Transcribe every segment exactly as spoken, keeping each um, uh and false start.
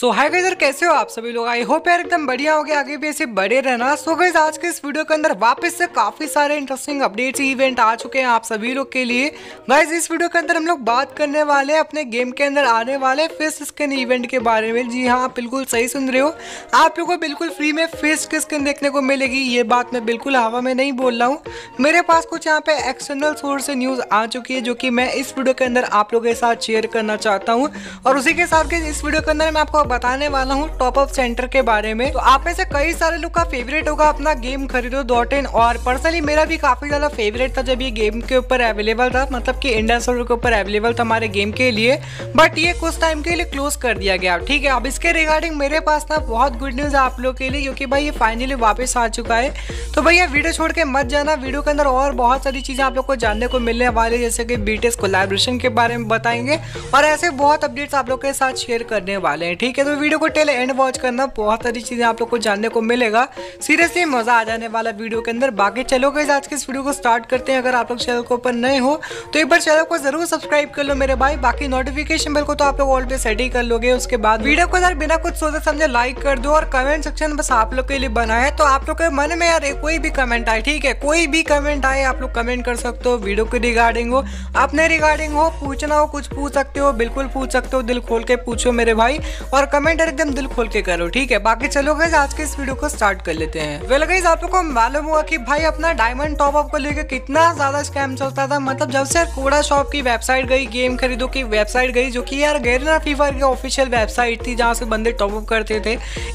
सो hi guys, कैसे हो आप सभी लोग। आई होप यार एकदम बढ़िया हो गया, आगे भी ऐसे बड़े रहना। सो so गाइस, आज के इस वीडियो के अंदर वापस से काफ़ी सारे इंटरेस्टिंग अपडेट्स इवेंट आ चुके हैं आप सभी लोग के लिए। गाइस, इस वीडियो के अंदर हम लोग बात करने वाले हैं अपने गेम के अंदर आने वाले फेस स्किन इवेंट के बारे में। जी हाँ, बिल्कुल सही सुन रहे हो, आप लोगों को बिल्कुल फ्री में फेस की स्किन देखने को मिलेगी। ये बात मैं बिल्कुल हवा में नहीं बोल रहा हूँ, मेरे पास कुछ यहाँ पे एक्सटर्नल सोर्स से न्यूज़ आ चुकी है जो कि मैं इस वीडियो के अंदर आप लोगों के साथ शेयर करना चाहता हूँ। और उसी के साथ इस वीडियो के अंदर मैं आपको बताने वाला हूँ टॉप अप सेंटर के बारे में। तो आप में से कई सारे लोग का फेवरेट होगा अपना गेम खरीदो डॉट इन, और पर्सनली मेरा भी काफी ज्यादा फेवरेट था जब ये गेम के ऊपर अवेलेबल था, मतलब कि इंडियन सर्वर के ऊपर अवेलेबल था हमारे गेम के लिए। बट ये कुछ टाइम के लिए क्लोज कर दिया गया। ठीक है, अब इसके रिगार्डिंग मेरे पास ना बहुत गुड न्यूज है आप लोग के लिए, क्योंकि भाई ये फाइनली वापस आ चुका है। तो भैया वीडियो छोड़ के मत जाना, वीडियो के अंदर और बहुत सारी चीजें आप लोग को जानने को मिलने वाली, जैसे कि बीटीएस कोलैबोरेशन के बारे में बताएंगे और ऐसे बहुत अपडेट्स आप लोग के साथ शेयर करने वाले हैं। ठीक है, तो वीडियो को टेल एंड वॉच करना, बहुत सारी चीजें आप लोग को जानने को मिलेगा। सीरियसली मजा आ जाने वाला वीडियो के अंदर। बाकी चलो गाइस, आज के इस वीडियो को स्टार्ट करते हैं। अगर आप लोग चैनल के ऊपर नए हो तो एक बार चैनल को जरूर सब्सक्राइब कर लो मेरे भाई। बाकी नोटिफिकेशन बेल को तो आप लोग ऑल पे सेट ही कर लोगे। उसके बाद वीडियो को यार बिना कुछ सोचे समझे लाइक कर दो, और कमेंट सेक्शन बस आप लोग के लिए बना है। तो आप लोग के मन में यार कोई भी कमेंट आए, ठीक है, कोई भी कमेंट आए आप लोग कमेंट कर सकते हो। वीडियो के रिगार्डिंग हो, अपने रिगार्डिंग हो, पूछना हो कुछ पूछ सकते हो, बिल्कुल पूछ सकते हो, दिल खोल के पूछो मेरे भाई, और कमेंट एकदम दिल खोल के करो। ठीक है, बाकी चलो गाइस, आज के इस वीडियो को स्टार्ट कर लेते हैं। वेल गाइस, आप लोगों को मालूम हुआ कि भाई अपना डायमंड टॉप अप को लेकर कितना ज्यादा स्कैम चलता था। मतलब जब से कोडाशॉप की वेबसाइट गई, गेम खरीदो की वेबसाइट गई, जो कि यार गरेना फ्री फायर की ऑफिशियल वेबसाइट थी जहाँ से बंदे टॉप अप करते थे,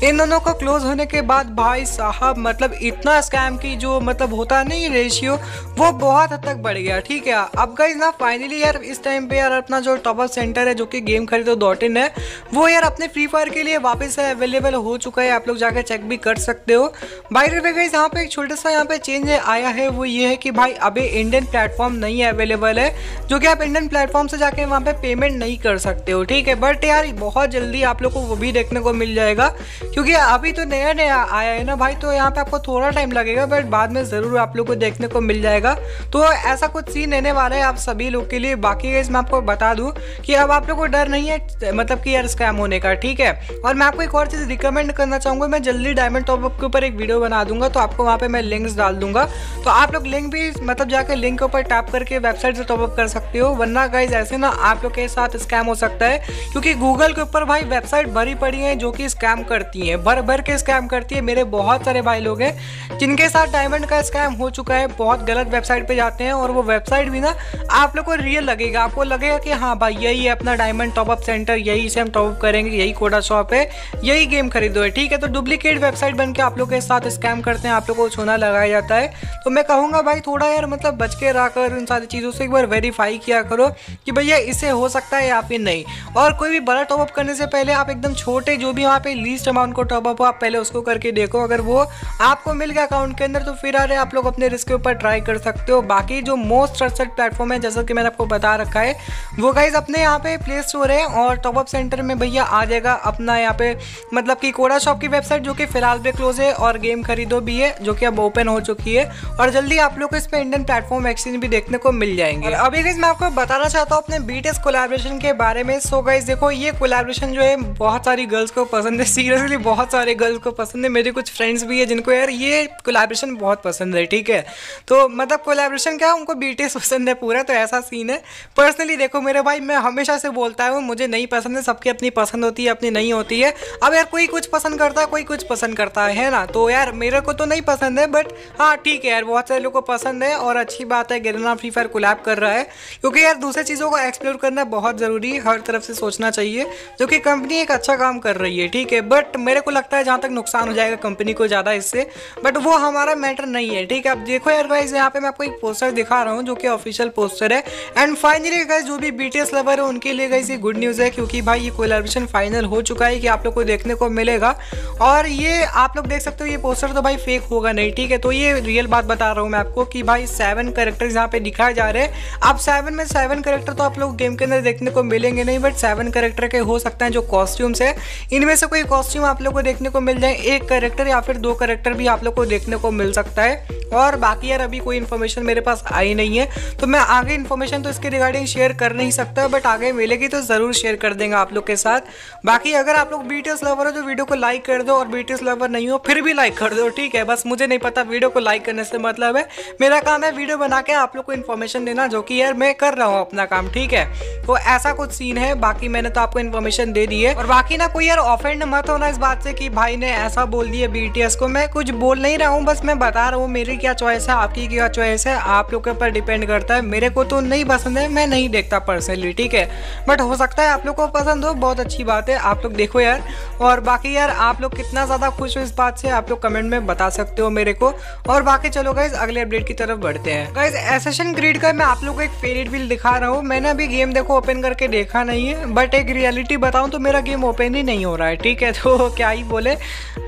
इन दोनों को क्लोज होने के बाद भाई साहब मतलब इतना स्कैम की जो मतलब होता नहीं रेशियो, वो बहुत हद तक बढ़ गया। ठीक है, अब गाइस ना फाइनली यार इस टाइम पे यार अपना जो टॉप अप सेंटर है जो कि गेम खरीदो डॉट इन है, वो यार अपने फ्री फायर के लिए वापस अवेलेबल हो चुका है। आप लोग जाकर चेक भी कर सकते हो। बाय द वे गाइस, यहाँ पे एक छोटा सा यहाँ पे चेंज आया है, वो ये है कि भाई अभी इंडियन प्लेटफॉर्म नहीं अवेलेबल है, जो कि आप इंडियन प्लेटफॉर्म से जाके वहाँ पे पेमेंट नहीं कर सकते हो। ठीक है, बट यार बहुत जल्दी आप लोग को वो भी देखने को मिल जाएगा, क्योंकि अभी तो नया नया आया है ना भाई, तो यहाँ पे आपको थोड़ा टाइम लगेगा, बट बाद में ज़रूर आप लोग को देखने को मिल जाएगा। तो ऐसा कुछ सीन रहने वाला है आप सभी लोग के लिए। बाकी गाइस मैं आपको बता दूँ कि अब आप लोग को डर नहीं है मतलब कि यार स्कैम होने का। ठीक है, और मैं आपको एक और चीज़ रिकमेंड करना चाहूँगा, मैं जल्दी डायमंड टॉप अप के ऊपर एक वीडियो बना दूंगा, तो आपको वहाँ पे मैं लिंक्स डाल दूंगा, तो आप लोग लिंक भी मतलब जाकर लिंक के ऊपर टैप करके वेबसाइट से टॉप अप कर सकते हो। वरना गाइज ऐसे ना आप लोग के साथ स्कैम हो सकता है, क्योंकि गूगल के ऊपर भाई वेबसाइट भरी पड़ी है जो कि स्कैम करती है, भर भर के स्कैम करती है। मेरे बहुत सारे भाई लोग हैं जिनके साथ डायमंड का स्कैम हो चुका है, बहुत गलत वेबसाइट पर जाते हैं, और वो वेबसाइट भी ना आप लोग को रियल लगेगा, आपको लगेगा कि हाँ भाई यही है अपना डायमंड टॉप अप सेंटर, यही से हम टॉप अप करेंगे, यही कोडाशॉप है, यही गेम खरीदो है। ठीक है, तो डुप्लीकेट वेबसाइट बनके आप लोग के साथ स्कैम करते हैं, आप लोगों को सोना लगाया जाता है। तो मैं कहूँगा भाई थोड़ा यार मतलब बच के रह कर उन सारी चीज़ों से एक बार वेरीफाई किया करो कि भैया इसे हो सकता है या फिर नहीं। और कोई भी बड़ा टॉपअप करने से पहले आप एकदम छोटे जो भी वहाँ पे लीस्ट अमाउंट को टॉपअप हो, आप पहले उसको करके देखो। अगर वो आपको मिल गया अकाउंट के अंदर तो फिर अरे आप लोग अपने रिस्क के ऊपर ट्राई कर सकते हो। बाकी जो मोस्ट ट्रस्टेड प्लेटफॉर्म है जैसा कि मैंने आपको बता रखा है, वो गाइज अपने यहाँ पे प्ले स्टोर है, और टॉपअप सेंटर में भैया आ जाएगा अपना यहाँ पे मतलब कि कोडाशॉप की वेबसाइट जो कि फिलहाल पे क्लोज है, और गेम खरीदो भी है जो कि अब ओपन हो चुकी है, और जल्दी आप लोग को इस पे इंडियन प्लेटफॉर्म एक्सचेंज भी देखने को मिल जाएंगे। और अभी गाइस मैं आपको बताना चाहता हूँ अपने बीटीएस कोलैबोरेशन के बारे में। सो गाइस देखो, ये कोलैबोरेशन जो है बहुत सारी गर्ल्स को पसंद है, सीरियसली बहुत सारे गर्ल्स को पसंद है। मेरे कुछ फ्रेंड्स भी है जिनको यार ये कोलैबोरेशन बहुत पसंद है। ठीक है, तो मतलब कोलैबोरेशन क्या है, उनको बीटीएस पसंद है पूरा, तो ऐसा सीन है। पर्सनली देखो मेरे भाई, मैं हमेशा से बोलता हूँ मुझे नहीं पसंद है, सबकी अपनी पसंद होती है, अपनी नहीं होती है। अब यार कोई कुछ पसंद करता है, कोई कुछ पसंद करता है ना, तो यार मेरे को तो नहीं पसंद है, बट हाँ ठीक है यार बहुत सारे लोगों को पसंद है, और अच्छी बात है गरेना फ्री फायर कोलैब कर रहा है, क्योंकि यार दूसरी चीज़ों को एक्सप्लोर करना बहुत ज़रूरी है, हर तरफ से सोचना चाहिए, जो कि कंपनी एक अच्छा काम कर रही है। ठीक है, बट मेरे को लगता है जहाँ तक नुकसान हो जाएगा कंपनी को ज़्यादा इससे, बट वो हमारा मैटर नहीं है। ठीक है, अब देखो यार गाइस, यहाँ पर मैं आपको एक पोस्टर दिखा रहा हूँ जो कि ऑफिशियल पोस्टर है। एंड फाइनली गाइस जो भी बीटीएस लवर है उनके लिए गाइस ये गुड न्यूज़ है, क्योंकि भाई ये कोलैबोरेशन फाइनल हो चुका है कि आप लोग को देखने को मिलेगा। और ये आप लोग देख सकते हो, ये पोस्टर तो भाई फेक होगा नहीं। ठीक है, तो ये रियल बात बता रहा हूँ मैं आपको कि भाई सेवन कैरेक्टर्स यहाँ पे दिखाए जा रहे हैं। अब सेवन में सेवन कैरेक्टर तो आप लोग गेम के अंदर देखने को मिलेंगे नहीं, बट सेवन कैरेक्टर के हो सकते हैं जो कॉस्ट्यूम्स है, इनमें से कोई कॉस्ट्यूम आप लोग को देखने को मिल जाए, एक कैरेक्टर या फिर दो कैरेक्टर भी आप लोग को देखने को मिल सकता है। और बाकी यार अभी कोई इन्फॉर्मेशन मेरे पास आई नहीं है, तो मैं आगे इन्फॉर्मेशन तो इसके रिगार्डिंग शेयर कर नहीं सकता, बट आगे मिलेगी तो ज़रूर शेयर कर देंगे आप लोग के साथ। बाकी अगर आप लोग बीटीएस लवर हो तो वीडियो को लाइक कर दो, और बीटीएस लवर नहीं हो फिर भी लाइक कर दो, ठीक है। बस मुझे नहीं पता वीडियो को लाइक करने से मतलब है, मेरा काम है वीडियो बना के आप लोग को इन्फॉर्मेशन देना, जो कि यार मैं कर रहा हूँ अपना काम, ठीक है। तो ऐसा कुछ सीन है, बाकी मैंने तो आपको इन्फॉर्मेशन दे दी है। और बाकी ना कोई यार ऑफेंड मत होना इस बात से कि भाई ने ऐसा बोल दिया बीटीएस को, मैं कुछ बोल नहीं रहा हूँ, बस मैं बता रहा हूँ मेरी क्या चॉइस है, आपकी क्या चॉइस है, आप लोग के ऊपर डिपेंड करता है। मेरे को तो नहीं पसंद है, मैं नहीं देखता पर्सनली, ठीक है, बट हो सकता है आप लोग को पसंद हो, बहुत अच्छी बात है, आप लोग देखो यार। और बाकी यार आप लोग कितना ज़्यादा खुश हो इस बात से आप लोग कमेंट में बता सकते हो मेरे को। और बाकी चलो गाइज अगले अपडेट की तरफ बढ़ते हैं। गाइज एसेशन ग्रीड का मैं आप लोग को एक फेवरेट व्हील दिखा रहा हूँ, मैंने अभी गेम देखो ओपन करके देखा नहीं है, बट एक रियलिटी बताऊँ तो मेरा गेम ओपन ही नहीं हो रहा है, ठीक है, तो क्या ही बोले।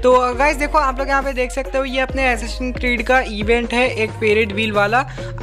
तो गाइज देखो आप लोग यहाँ पे देख सकते हो, ये अपने एसेशन ग्रीड का इवेंट है, एक फेवरेट व्हील वाला,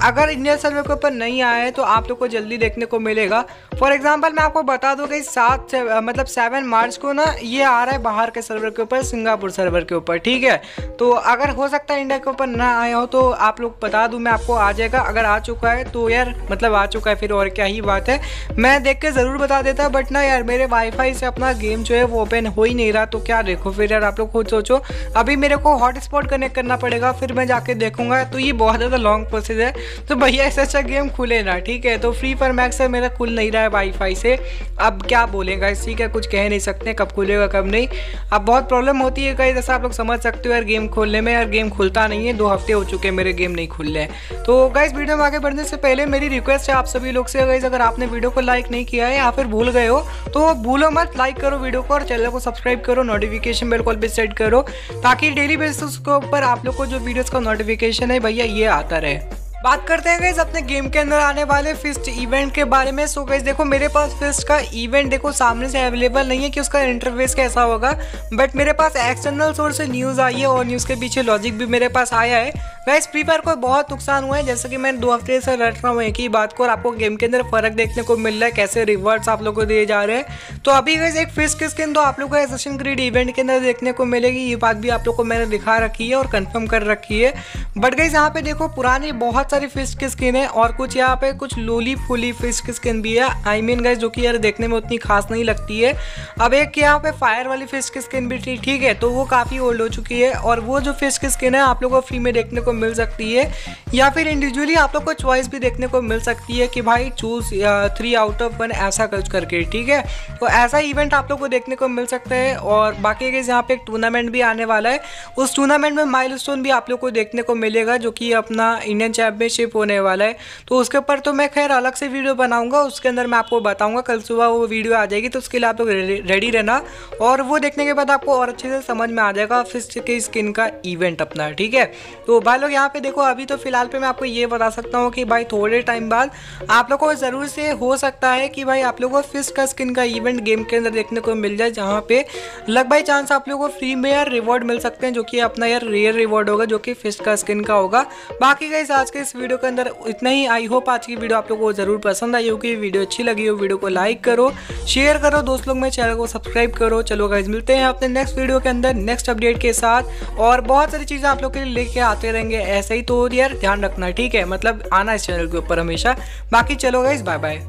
अगर इंडियन सर्वे के ऊपर नहीं आया है तो आप लोग को जल्दी देखने को मिलेगा। फॉर एग्जाम्पल मैं आपको बता दूँ कि सात मतलब सेवन मार्च को ना ये आ रहा है बाहर के सर्वर के ऊपर, सिंगापुर सर्वर के ऊपर, ठीक है। तो अगर हो सकता है इंडिया के ऊपर ना आया हो तो आप लोग बता दूँ मैं, आपको आ जाएगा, अगर आ चुका है तो यार मतलब आ चुका है, फिर और क्या ही बात है, मैं देख के ज़रूर बता देता। बट ना यार मेरे वाईफाई से अपना गेम जो है वो ओपन हो ही नहीं रहा, तो क्या देखो फिर यार आप लोग खुद सोचो, अभी मेरे को हॉटस्पॉट कनेक्ट करना पड़ेगा, फिर मैं जाके देखूंगा, तो ये बहुत ज़्यादा लॉन्ग प्रोसेस है। तो भैया ऐसा अच्छा गेम खुले ना, ठीक है। तो फ्री फायर मैक्स है मेरा खुल नहीं रहा है वाईफाई से, अब क्या बोलेगा, ठीक है, कुछ कह नहीं सकते कब खुलेगा कब नहीं, अब बहुत प्रॉब्लम होती है गाइस, जैसा आप लोग समझ सकते हो यार गेम खोलने में, यार गेम खुलता नहीं है, दो हफ्ते हो चुके हैं मेरे गेम नहीं खुल रहे हैं। तो गाइस वीडियो में आगे बढ़ने से पहले मेरी रिक्वेस्ट है आप सभी लोग से, गाइस अगर आपने वीडियो को लाइक नहीं किया है या फिर भूल गए हो तो भूलो मत, लाइक करो वीडियो को और चैनल को सब्सक्राइब करो, नोटिफिकेशन बेल कॉल पर सेट करो, ताकि डेली बेसिस के ऊपर आप लोग को जो वीडियोस का नोटिफिकेशन है भैया ये आता रहे। बात करते हैं गाइस अपने गेम के अंदर आने वाले फिस्ट इवेंट के बारे में। सो गाइस देखो मेरे पास फिस्ट का इवेंट देखो सामने से अवेलेबल नहीं है कि उसका इंटरफेस कैसा होगा, बट मेरे पास एक्सटर्नल सोर्स से न्यूज़ आई है और न्यूज़ के पीछे लॉजिक भी मेरे पास आया है। गाइस फ्री फायर को बहुत नुकसान हुआ है, जैसे कि मैं दो हफ्ते से रट रहा हूँ एक ही बात को, और आपको गेम के अंदर फर्क देखने को मिल रहा है, कैसे रिवॉर्ड्स आप लोग को दिए जा रहे हैं। तो अभी गाइस एक फिस्ट की स्किन तो आप लोग को एसेशन ग्रीड इवेंट के अंदर देखने को मिलेगी, ये बात भी आप लोग को मैंने दिखा रखी है और कंफर्म कर रखी है। बट गाइस यहाँ पे देखो पुरानी बहुत सारी फिश की स्किन है, और कुछ यहाँ पे कुछ लोली फूली फिश की स्किन भी है, आई मीन गाइस जो कि यार देखने में उतनी खास नहीं लगती है। अब एक यहाँ पे फायर वाली फिश की स्किन भी थी, ठीक है, तो वो काफ़ी ओल्ड हो चुकी है, और वो जो फिश की स्किन है आप लोगों को फ्री में देखने को मिल सकती है, या फिर इंडिविजुअली आप लोग को चॉइस भी देखने को मिल सकती है कि भाई choose three out of one ऐसा कुछ करके, ठीक है। तो ऐसा इवेंट आप लोग को देखने को मिल सकता है। और बाकी गाइस यहाँ पे एक टूर्नामेंट भी आने वाला है, उस टूर्नामेंट में माइलस्टोन भी आप लोग को देखने को मिलेगा, जो कि अपना इंडियन चैंपियनशिप होने वाला है, तो उसके ऊपर तो मैं खैर अलग से वीडियो बनाऊंगा, उसके अंदर मैं आपको बताऊंगा, कल सुबह वो वीडियो आ जाएगी, तो उसके लिए आप लोग रेडी रहना, और वो देखने के बाद आपको और अच्छे से समझ में आ जाएगा फिस्ट की स्किन का इवेंट अपना, ठीक है। तो भाई लोग यहाँ पे देखो अभी तो फिलहाल पे मैं आपको ये बता सकता हूँ कि भाई थोड़े टाइम बाद आप लोग को ज़रूर से हो सकता है कि भाई आप लोग को फिस्ट का स्किन का इवेंट गेम के अंदर देखने को मिल जाए, जहाँ पे लग बाई चांस आप लोग को फ्री में यार रिवॉर्ड मिल सकते हैं, जो कि अपना यार रेयर रिवॉर्ड होगा, जो कि फिस्ट का स्किन का होगा। बाकी गाइस आज के इस वीडियो के अंदर इतना ही, आई होप आज की वीडियो आप लोगों को जरूर पसंद आई होगी, वीडियो अच्छी लगी हो वीडियो को लाइक करो, शेयर करो दोस्त लोग में, चैनल को सब्सक्राइब करो। चलो गाइस मिलते हैं अपने नेक्स्ट वीडियो के अंदर नेक्स्ट अपडेट के साथ, और बहुत सारी चीज़ें आप लोग के लिए लेके आते रहेंगे ऐसे ही, तो यार ध्यान रखना, ठीक है, मतलब आना इस चैनल के ऊपर हमेशा। बाकी चलो गाइस बाय बाय।